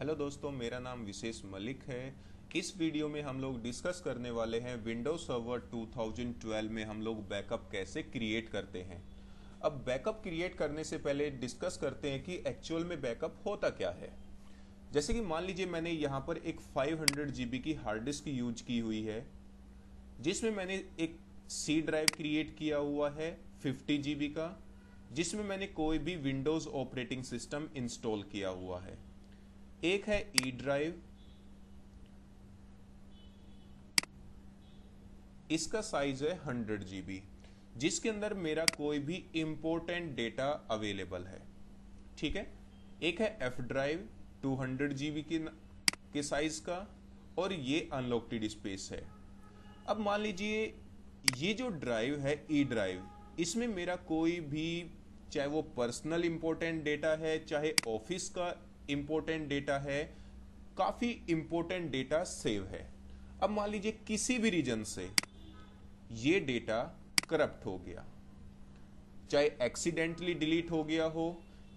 Hello दोस्तों, मेरा नाम विशेष मलिक है। इस वीडियो में हम लोग डिस्कस करने वाले हैं विंडोज सर्वर 2012 में हम लोग बैकअप कैसे क्रिएट करते हैं। अब बैकअप क्रिएट करने से पहले डिस्कस करते हैं कि एक्चुअल में बैकअप होता क्या है। जैसे कि मान लीजिए मैंने यहाँ पर एक 500 GB की हार्ड डिस्क की यूज की हुई है, जिसमें मैंने एक सी ड्राइव क्रिएट किया हुआ है 50 GB का, जिसमें मैंने कोई भी विंडोज ऑपरेटिंग सिस्टम इंस्टॉल किया हुआ है। एक है ई ड्राइव, इसका साइज है 100 GB, जिसके अंदर मेरा कोई भी इंपॉर्टेंट डेटा अवेलेबल है, ठीक है। एक है एफ ड्राइव 200 GB के साइज का, और ये अनलॉक्टेड स्पेस है। अब मान लीजिए ये जो ड्राइव है ई ड्राइव, इसमें मेरा कोई भी, चाहे वो पर्सनल इंपॉर्टेंट डेटा है, चाहे ऑफिस का इंपॉर्टेंट डेटा है, काफी इंपॉर्टेंट डेटा सेव है। अब मान लीजिए किसी भी रीजन से ये डेटा करप्ट हो गया, चाहे एक्सीडेंटली डिलीट हो गया हो,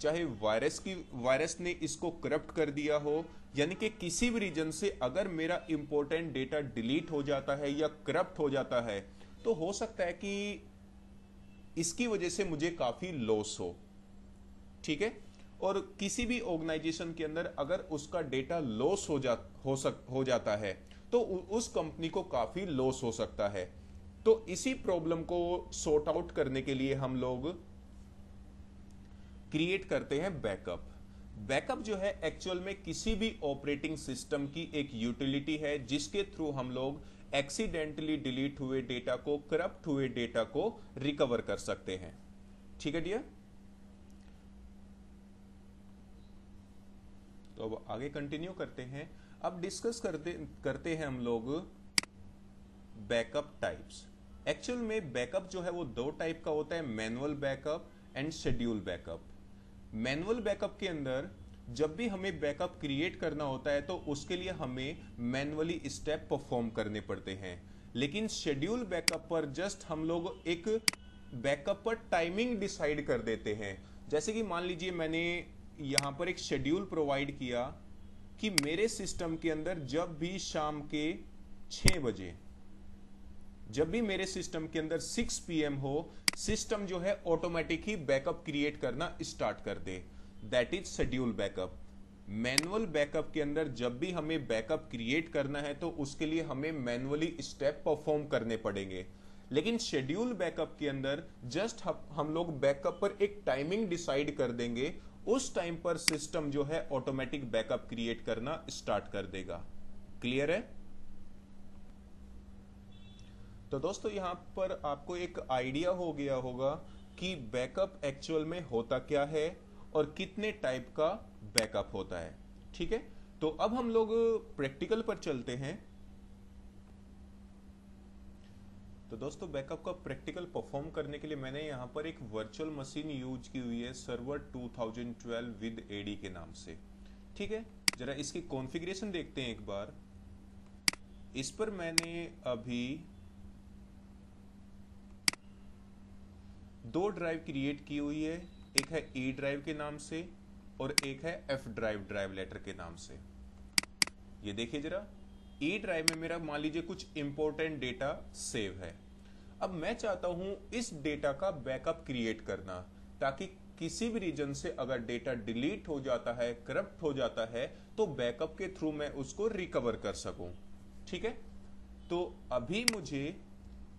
चाहे वायरस ने इसको करप्ट कर दिया हो, यानी कि किसी भी रीजन से अगर मेरा इंपॉर्टेंट डेटा डिलीट हो जाता है या करप्ट हो जाता है, तो हो सकता है कि इसकी वजह से मुझे काफी लॉस हो, ठीक है। और किसी भी ऑर्गेनाइजेशन के अंदर अगर उसका डेटा लॉस हो जाता है, तो उस कंपनी को काफी लॉस हो सकता है। तो इसी प्रॉब्लम को सॉर्ट आउट करने के लिए हम लोग क्रिएट करते हैं बैकअप। बैकअप जो है एक्चुअल में किसी भी ऑपरेटिंग सिस्टम की एक यूटिलिटी है, जिसके थ्रू हम लोग एक्सीडेंटली डिलीट हुए डेटा को, करप्ट हुए डेटा को रिकवर कर सकते हैं, ठीक है डियर। तो अब आगे कंटिन्यू करते हैं। अब डिस्कस करते हैं हम लोग बैकअप टाइप्स। एक्चुअल में बैकअप जो है वो दो टाइप का होता है, manual backup and schedule backup. Manual backup के अंदर जब भी हमें बैकअप क्रिएट करना होता है, तो उसके लिए हमें मैनुअली स्टेप परफॉर्म करने पड़ते हैं। लेकिन शेड्यूल बैकअप पर जस्ट हम लोग एक बैकअप पर टाइमिंग डिसाइड कर देते हैं। जैसे कि मान लीजिए मैंने यहाँ पर एक शेड्यूल प्रोवाइड किया कि मेरे सिस्टम के अंदर जब भी शाम के 6 बजे, जब भी मेरे सिस्टम के अंदर 6 PM हो, सिस्टम जो है ऑटोमेटिक ही बैकअप क्रिएट करना स्टार्ट कर दे। That is schedule backup. Manual backup के अंदर जब भी हमें बैकअप क्रिएट करना है, तो उसके लिए हमें मैनुअली स्टेप परफॉर्म करने पड़ेंगे। लेकिन शेड्यूल बैकअप के अंदर जस्ट हम लोग बैकअप पर एक टाइमिंग डिसाइड कर देंगे, उस टाइम पर सिस्टम जो है ऑटोमेटिक बैकअप क्रिएट करना स्टार्ट कर देगा। क्लियर है? तो दोस्तों यहाँ पर आपको एक आइडिया हो गया होगा कि बैकअप एक्चुअल में होता क्या है और कितने टाइप का बैकअप होता है, ठीक है। तो अब हम लोग प्रैक्टिकल पर चलते हैं। तो दोस्तों बैकअप का प्रैक्टिकल परफॉर्म करने के लिए मैंने यहाँ पर एक वर्चुअल मशीन यूज की हुई है, सर्वर 2012 विद एडी के नाम से, ठीक है। जरा इसकी कॉन्फ़िगरेशन देखते हैं एक बार। इस पर मैंने अभी 2 ड्राइव क्रिएट की हुई है, एक है ई ड्राइव के नाम से और एक है एफ ड्राइव, ड्राइव लेटर के नाम से। ये देखिए जरा, ई ड्राइव में मेरा मान लीजिए कुछ इंपॉर्टेंट डेटा सेव है। अब मैं चाहता हूं इस डेटा का बैकअप क्रिएट करना, ताकि किसी भी रीजन से अगर डेटा डिलीट हो जाता है, करप्ट हो जाता है, तो बैकअप के थ्रू मैं उसको रिकवर कर सकूं, ठीक है। तो अभी मुझे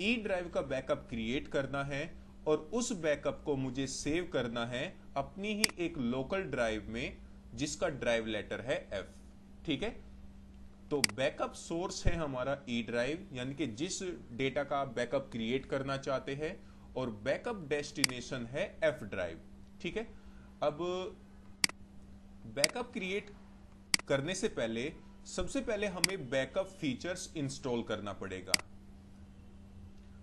ई ड्राइव का बैकअप क्रिएट करना है और उस बैकअप को मुझे सेव करना है अपनी ही एक लोकल ड्राइव में, जिसका ड्राइव लेटर है F, ठीक है। तो बैकअप सोर्स है हमारा ई ड्राइव, यानी कि जिस डेटा का आप बैकअप क्रिएट करना चाहते हैं, और बैकअप डेस्टिनेशन है F ड्राइव, ठीक है। अब बैकअप क्रिएट करने से पहले सबसे पहले हमें बैकअप फीचर्स इंस्टॉल करना पड़ेगा।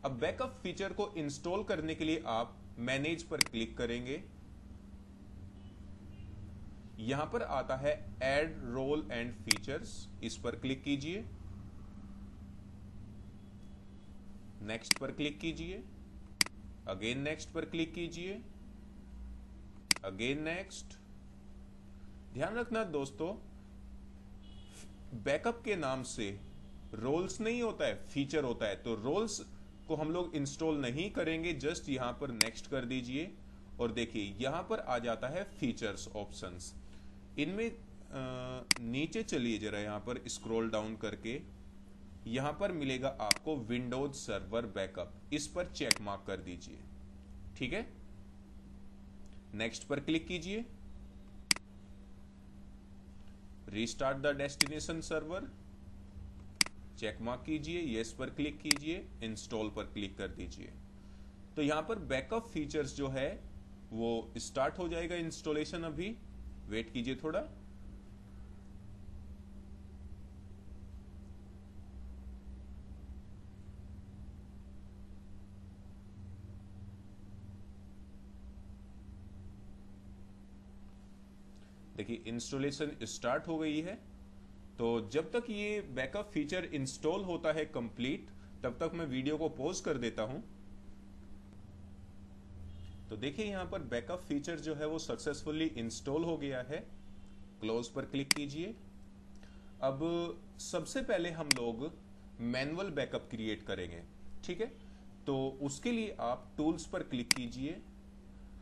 अब बैकअप फीचर को इंस्टॉल करने के लिए आप मैनेज पर क्लिक करेंगे। यहां पर आता है ऐड रोल एंड फीचर्स, इस पर क्लिक कीजिए, नेक्स्ट पर क्लिक कीजिए, अगेन नेक्स्ट पर क्लिक कीजिए, अगेन नेक्स्ट। ध्यान रखना दोस्तों बैकअप के नाम से रोल्स नहीं होता है, फीचर होता है, तो रोल्स को हम लोग इंस्टॉल नहीं करेंगे। जस्ट यहाँ पर नेक्स्ट कर दीजिए और देखिए यहाँ पर आ जाता है फीचर्स ऑप्शंस। इनमें नीचे चलिए जरा, यहाँ पर स्क्रॉल डाउन करके यहाँ पर मिलेगा आपको विंडोज सर्वर बैकअप, इस पर चेक मार्क कर दीजिए। ठीक है, नेक्स्ट पर क्लिक कीजिए। Restart the destination server, check mark कीजिए, येस पर क्लिक कीजिए, इंस्टॉल पर क्लिक कर दीजिए। तो यहाँ पर बैकअप फीचर्स जो है वो स्टार्ट हो जाएगा इंस्टॉलेशन। अभी वेट कीजिए थोड़ा। देखिए इंस्टॉलेशन स्टार्ट हो गई है। तो जब तक ये बैकअप फीचर इंस्टॉल होता है कंप्लीट, तब तक मैं वीडियो को पॉज कर देता हूं। तो देखिए यहाँ पर बैकअप फीचर जो है वो सक्सेसफुली इंस्टॉल हो गया है। क्लोज पर क्लिक कीजिए। अब सबसे पहले हम लोग मैनुअल बैकअप क्रिएट करेंगे। ठीक है, तो उसके लिए आप टूल्स पर क्लिक कीजिए।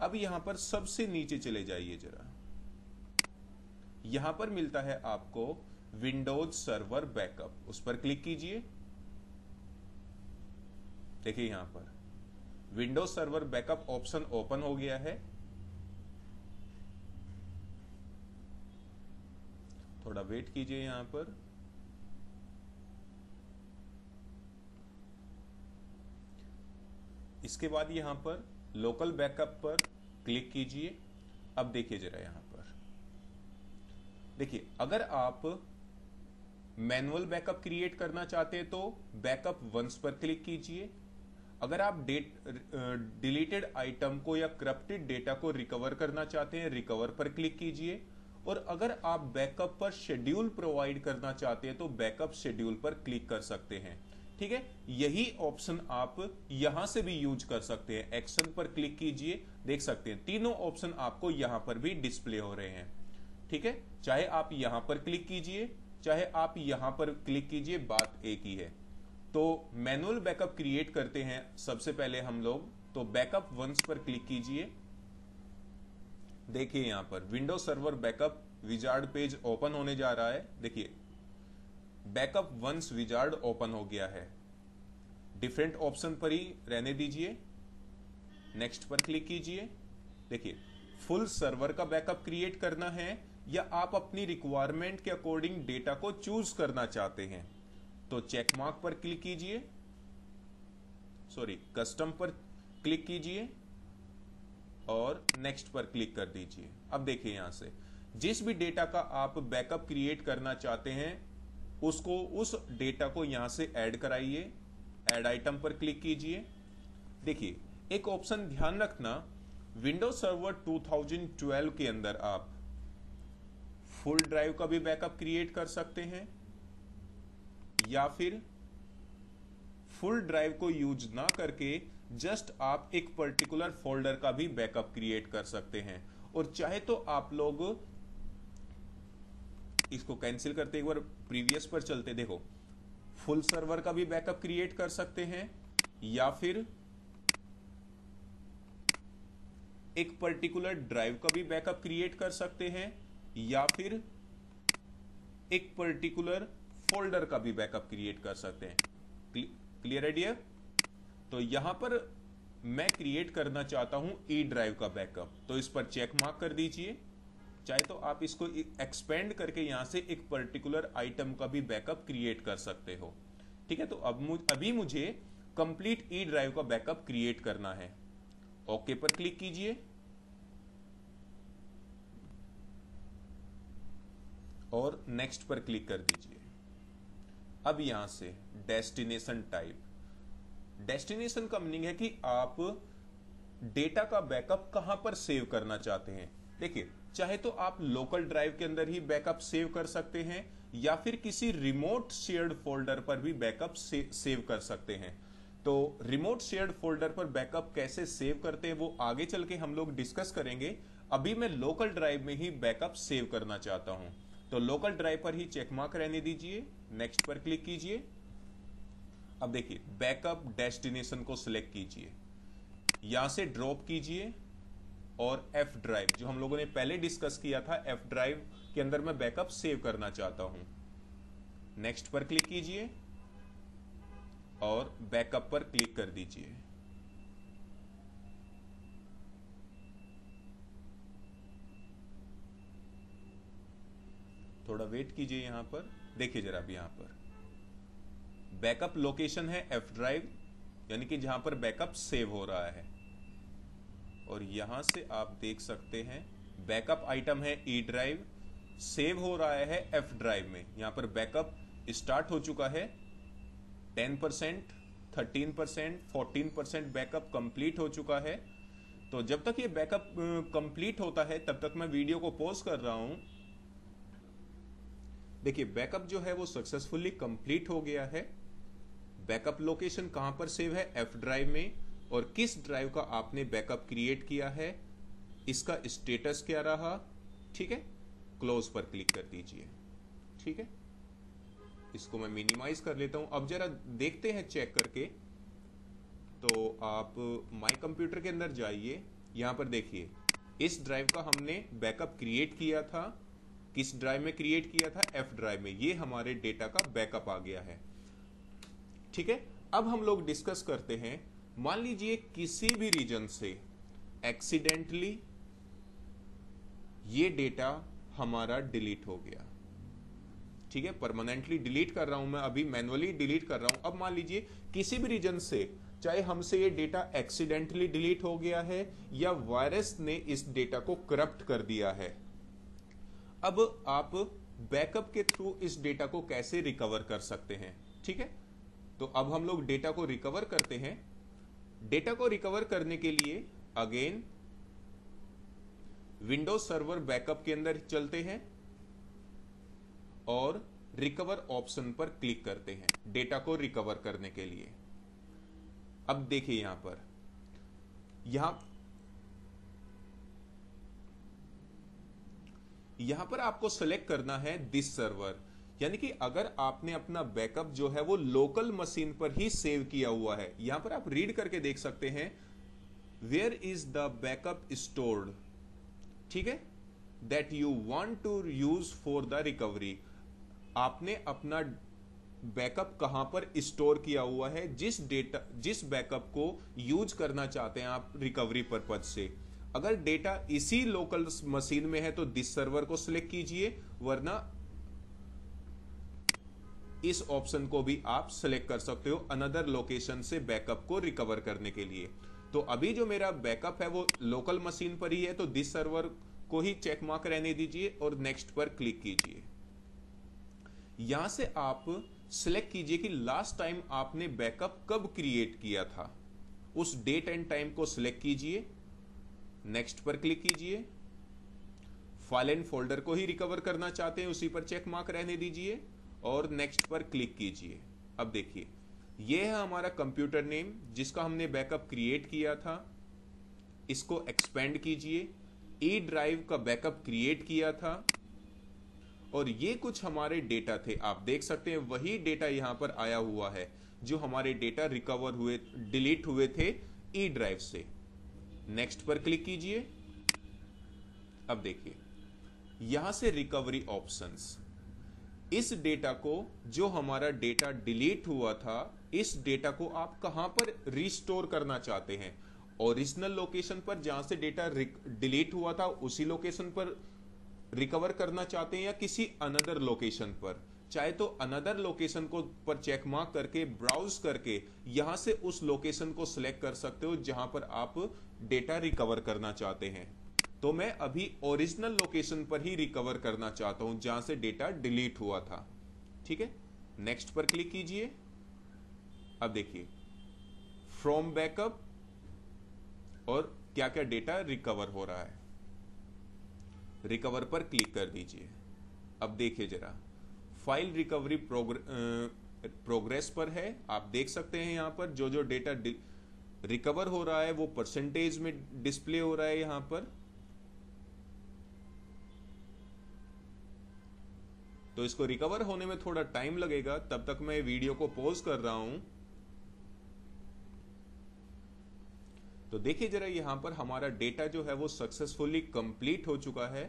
अब यहाँ पर सबसे नीचे चले जाइए जरा, यहां पर मिलता है आपको विंडोज सर्वर बैकअप, उस पर क्लिक कीजिए। देखिए यहां पर Windows server backup option open हो गया है। थोड़ा वेट कीजिए यहां पर। इसके बाद यहां पर लोकल बैकअप पर क्लिक कीजिए। अब देखिए जरा यहां पर, देखिए अगर आप मैनुअल बैकअप क्रिएट करना चाहते हैं तो बैकअप वंस पर क्लिक कीजिए। अगर आप डिलीटेड आइटम को या करप्टेड डेटा को रिकवर करना चाहते हैं, रिकवर पर क्लिक कीजिए। और अगर आप बैकअप पर शेड्यूल प्रोवाइड करना चाहते हैं तो बैकअप शेड्यूल पर क्लिक कर सकते हैं। ठीक है, यही ऑप्शन आप यहां से भी यूज कर सकते हैं। एक्शन पर क्लिक कीजिए, देख सकते हैं तीनों ऑप्शन आपको यहां पर भी डिस्प्ले हो रहे हैं। ठीक है, चाहे आप यहां पर क्लिक कीजिए, चाहे आप यहां पर क्लिक कीजिए, बात एक ही है। तो मैनुअल बैकअप क्रिएट करते हैं सबसे पहले हम लोग। तो बैकअप वंस पर क्लिक कीजिए। देखिए यहां पर Windows server backup wizard page open होने जा रहा है। देखिए बैकअप वंस विजार्ड ओपन हो गया है। डिफरेंट ऑप्शन पर ही रहने दीजिए। नेक्स्ट पर क्लिक कीजिए। देखिए फुल सर्वर का बैकअप क्रिएट करना है या आप अपनी रिक्वायरमेंट के अकॉर्डिंग डेटा को चूज करना चाहते हैं तो चेक मार्क पर क्लिक कीजिए, सॉरी कस्टम पर क्लिक कीजिए और नेक्स्ट पर क्लिक कर दीजिए। अब देखिए यहां से जिस भी डेटा का आप बैकअप क्रिएट करना चाहते हैं उसको, उस डेटा को यहां से ऐड कराइए। ऐड आइटम पर क्लिक कीजिए। देखिए एक ऑप्शन ध्यान रखना, विंडोज सर्वर 2012 के अंदर आप फुल ड्राइव का भी बैकअप क्रिएट कर सकते हैं या फिर फुल ड्राइव को यूज ना करके जस्ट आप एक पर्टिकुलर फोल्डर का भी बैकअप क्रिएट कर सकते हैं। और चाहे तो आप लोग इसको कैंसिल करते, एक बार प्रीवियस पर चलते, देखो फुल सर्वर का भी बैकअप क्रिएट कर सकते हैं या फिर एक पर्टिकुलर ड्राइव का भी बैकअप क्रिएट कर सकते हैं या फिर एक पर्टिकुलर फोल्डर का भी बैकअप क्रिएट कर सकते हैं। क्लियर है डियर? तो यहां पर मैं क्रिएट करना चाहता हूं ई ड्राइव का बैकअप, तो इस पर चेक मार्क कर दीजिए। चाहे तो आप इसको एक्सपेंड करके यहां से एक पर्टिकुलर आइटम का भी बैकअप क्रिएट कर सकते हो। ठीक है, तो अभी मुझे कंप्लीट ई ड्राइव का बैकअप क्रिएट करना है। ओके पर क्लिक कीजिए। और नेक्स्ट पर क्लिक कर दीजिए। अब यहां से डेस्टिनेशन टाइप, डेस्टिनेशन का मीनिंग है कि आप डेटा का बैकअप कहां पर सेव करना चाहते हैं। देखिए चाहे तो आप लोकल ड्राइव के अंदर ही बैकअप सेव कर सकते हैं या फिर किसी रिमोट शेयर्ड फोल्डर पर भी बैकअप सेव कर सकते हैं। तो रिमोट शेयर्ड फोल्डर पर बैकअप कैसे सेव करते हैं वो आगे चल के हम लोग डिस्कस करेंगे। अभी मैं लोकल ड्राइव में ही बैकअप सेव करना चाहता हूं। तो लोकल ड्राइव पर ही चेकमार्क रहने दीजिए, नेक्स्ट पर क्लिक कीजिए। अब देखिए बैकअप डेस्टिनेशन को सिलेक्ट कीजिए, यहां से ड्रॉप कीजिए और F ड्राइव जो हम लोगों ने पहले डिस्कस किया था, F ड्राइव के अंदर मैं बैकअप सेव करना चाहता हूं। नेक्स्ट पर क्लिक कीजिए और बैकअप पर क्लिक कर दीजिए। थोड़ा वेट कीजिए, यहां पर देखिए जरा भी, यहां पर बैकअप लोकेशन है F ड्राइव, यानी कि जहां पर बैकअप सेव हो रहा है। और यहां से आप देख सकते हैं बैकअप आइटम है E ड्राइव, सेव हो रहा है F ड्राइव में। यहां पर बैकअप स्टार्ट हो चुका है, 10%, 13%, 14% बैकअप कंप्लीट हो चुका है। तो जब तक ये बैकअप कंप्लीट होता है तब तक मैं वीडियो को पॉज कर रहा हूं। देखिए बैकअप जो है वो सक्सेसफुली कंप्लीट हो गया है। बैकअप लोकेशन कहां पर सेव है, F ड्राइव में, और किस ड्राइव का आपने बैकअप क्रिएट किया है, इसका स्टेटस क्या रहा, ठीक है। क्लोज पर क्लिक कर दीजिए, ठीक है। इसको मैं मिनिमाइज कर लेता हूं। अब जरा देखते हैं चेक करके, तो आप माय कंप्यूटर के अंदर जाइए, यहां पर देखिए इस ड्राइव का हमने बैकअप क्रिएट किया था, किस ड्राइव में क्रिएट किया था, F ड्राइव में। ये हमारे डेटा का बैकअप आ गया है, ठीक है। अब हम लोग डिस्कस करते हैं, मान लीजिए किसी भी रीजन से एक्सीडेंटली ये डेटा हमारा डिलीट हो गया, ठीक है। परमानेंटली डिलीट कर रहा हूं मैं, अभी मैन्युअली डिलीट कर रहा हूं। अब मान लीजिए किसी भी रीजन से, चाहे हमसे ये डेटा एक्सीडेंटली डिलीट हो गया है या वायरस ने इस डेटा को करप्ट कर दिया है, अब आप बैकअप के थ्रू इस डेटा को कैसे रिकवर कर सकते हैं, ठीक है। तो अब हम लोग डेटा को रिकवर करते हैं। डेटा को रिकवर करने के लिए अगेन विंडोज सर्वर बैकअप के अंदर चलते हैं और रिकवर ऑप्शन पर क्लिक करते हैं डेटा को रिकवर करने के लिए। अब देखिए यहां पर, यहां पर आपको सेलेक्ट करना है दिस सर्वर, यानी कि अगर आपने अपना बैकअप जो है वो लोकल मशीन पर ही सेव किया हुआ है। यहां पर आप रीड करके देख सकते हैं, where is the backup stored, ठीक है, that you want to use for the recovery. आपने अपना बैकअप कहां पर स्टोर किया हुआ है, जिस बैकअप को यूज करना चाहते हैं आप रिकवरी पर्पज से। अगर डेटा इसी लोकल मशीन में है तो दिस सर्वर को सिलेक्ट कीजिए, वरना इस ऑप्शन को भी आप सेलेक्ट कर सकते हो अनदर लोकेशन से बैकअप को रिकवर करने के लिए। तो अभी जो मेरा बैकअप है वो लोकल मशीन पर ही है, तो दिस सर्वर को ही चेक मार्क रहने दीजिए और नेक्स्ट पर क्लिक कीजिए। यहां से आप सिलेक्ट कीजिए कि लास्ट टाइम आपने बैकअप कब क्रिएट किया था, उस डेट एंड टाइम को सिलेक्ट कीजिए, नेक्स्ट पर क्लिक कीजिए। फाइल एंड फोल्डर को ही रिकवर करना चाहते हैं, उसी पर चेक मार्क रहने दीजिए और नेक्स्ट पर क्लिक कीजिए। अब देखिए यह है हमारा कंप्यूटर नेम जिसका हमने बैकअप क्रिएट किया था, इसको एक्सपेंड कीजिए। E ड्राइव का बैकअप क्रिएट किया था और ये कुछ हमारे डेटा थे, आप देख सकते हैं वही डेटा यहां पर आया हुआ है जो हमारे डेटा रिकवर हुए, डिलीट हुए थे E ड्राइव से। नेक्स्ट पर क्लिक कीजिए। अब देखिए यहां से रिकवरी ऑप्शंस, इस डेटा को, जो हमारा डेटा डिलीट हुआ था, इस डेटा को आप कहां पर रिस्टोर करना चाहते हैं। ओरिजिनल लोकेशन पर जहां से डेटा डिलीट हुआ था उसी लोकेशन पर रिकवर करना चाहते हैं या किसी अनदर लोकेशन पर, चाहे तो अनदर लोकेशन को पर चेक मार्क करके ब्राउज करके यहां से उस लोकेशन को सिलेक्ट कर सकते हो जहां पर आप डेटा रिकवर करना चाहते हैं। तो मैं अभी ओरिजिनल लोकेशन पर ही रिकवर करना चाहता हूं जहां से डेटा डिलीट हुआ था, ठीक है। नेक्स्ट पर क्लिक कीजिए। अब देखिए फ्रॉम बैकअप और क्या क्या डेटा रिकवर हो रहा है, रिकवर पर क्लिक कर दीजिए। अब देखिए जरा फाइल रिकवरी प्रोग्रेस पर है, आप देख सकते हैं यहां पर जो जो डेटा रिकवर हो रहा है वो परसेंटेज में डिस्प्ले हो रहा है यहां पर। तो इसको रिकवर होने में थोड़ा टाइम लगेगा, तब तक मैं वीडियो को पॉज कर रहा हूं। तो देखिए जरा यहां पर हमारा डेटा जो है वो सक्सेसफुली कंप्लीट हो चुका है।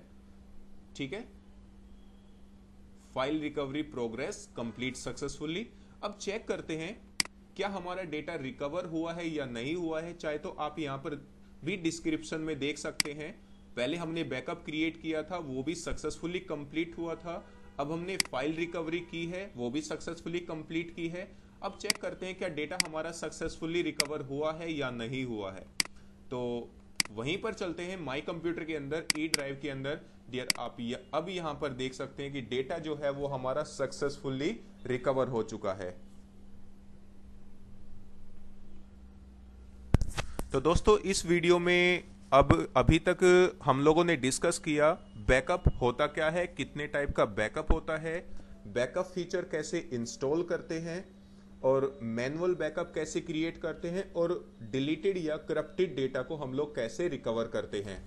ठीक है, file recovery progress complete successfully. अब चेक करते हैं क्या हमारा डेटा रिकवर हुआ है या नहीं हुआ है। चाहे तो आप यहां पर भी डिस्क्रिप्शन में देख सकते हैं, पहले हमने बैकअप क्रिएट किया था वो भी सक्सेसफुली कंप्लीट हुआ था। अब हमने फाइल रिकवरी की है वो भी सक्सेसफुली कंप्लीट की है। अब चेक करते हैं क्या डेटा हमारा सक्सेसफुली रिकवर हुआ है या नहीं हुआ है। तो वहीं पर चलते हैं माई कंप्यूटर के अंदर, ई ड्राइव के अंदर। डियर आप अब यहां पर देख सकते हैं कि डेटा जो है वो हमारा सक्सेसफुली रिकवर हो चुका है। तो दोस्तों इस वीडियो में अब अभी तक हम लोगों ने डिस्कस किया बैकअप होता क्या है, कितने टाइप का बैकअप होता है, बैकअप फीचर कैसे इंस्टॉल करते हैं और मैनुअल बैकअप कैसे क्रिएट करते हैं और डिलीटेड या करप्टेड डेटा को हम लोग कैसे रिकवर करते हैं।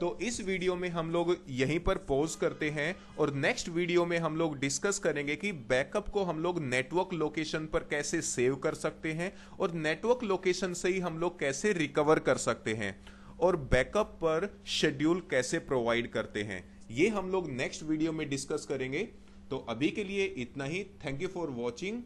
तो इस वीडियो में हम लोग यहीं पर पॉज करते हैं और नेक्स्ट वीडियो में हम लोग डिस्कस करेंगे कि बैकअप को हम लोग नेटवर्क लोकेशन पर कैसे सेव कर सकते हैं और नेटवर्क लोकेशन से ही हम लोग कैसे रिकवर कर सकते हैं और बैकअप पर शेड्यूल कैसे प्रोवाइड करते हैं। ये हम लोग नेक्स्ट वीडियो में डिस्कस करेंगे। तो अभी के लिए इतना ही। Thank you for watching.